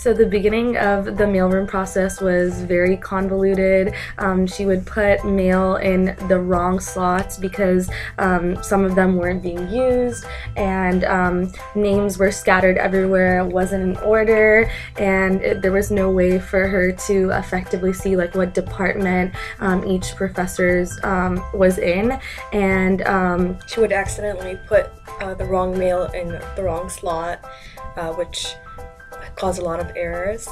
So the beginning of the mailroom process was very convoluted. She would put mail in the wrong slots because some of them weren't being used, and names were scattered everywhere. It wasn't in order, and there was no way for her to effectively see like what department each professor's was in, and she would accidentally put the wrong mail in the wrong slot, which caused a lot of errors.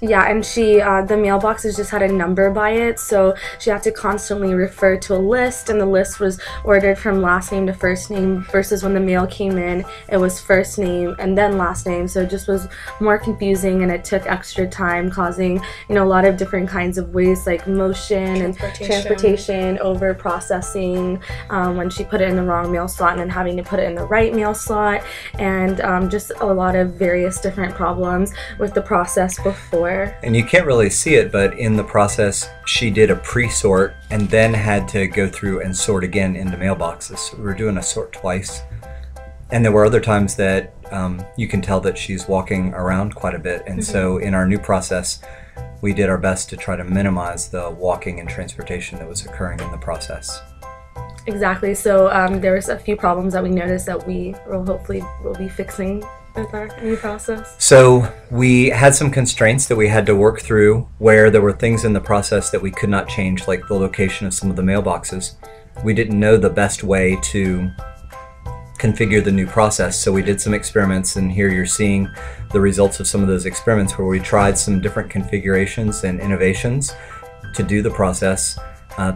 Yeah, and she the mailboxes just had a number by it, so she had to constantly refer to a list, and the list was ordered from last name to first name, versus when the mail came in, it was first name and then last name. So it just was more confusing, and it took extra time, causing, you know, a lot of different kinds of waste, like motion and transportation, over processing when she put it in the wrong mail slot and then having to put it in the right mail slot, and just a lot of various different problems with the process before. And you can't really see it, but in the process she did a pre-sort and then had to go through and sort again into mailboxes. So we were doing a sort twice. And there were other times that you can tell that she's walking around quite a bit. And so in our new process, we did our best to try to minimize the walking and transportation that was occurring in the process. Exactly. So there was a few problems that we noticed that we will hopefully will be fixing with our new process. So we had some constraints that we had to work through, where there were things in the process that we could not change, like the location of some of the mailboxes. We didn't know the best way to configure the new process, so we did some experiments, and here you're seeing the results of some of those experiments where we tried some different configurations and innovations to do the process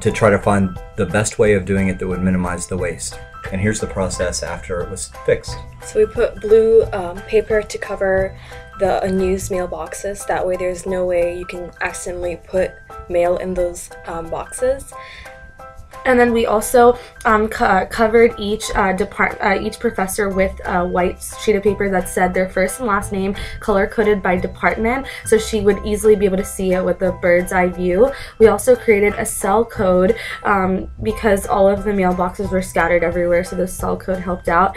to try to find the best way of doing it that would minimize the waste. And here's the process after it was fixed. So we put blue paper to cover the unused mailboxes. That way there's no way you can accidentally put mail in those boxes. And then we also covered each professor with a white sheet of paper that said their first and last name, color-coded by department, so she would easily be able to see it with a bird's eye view. We also created a cell code because all of the mailboxes were scattered everywhere, so the cell code helped out.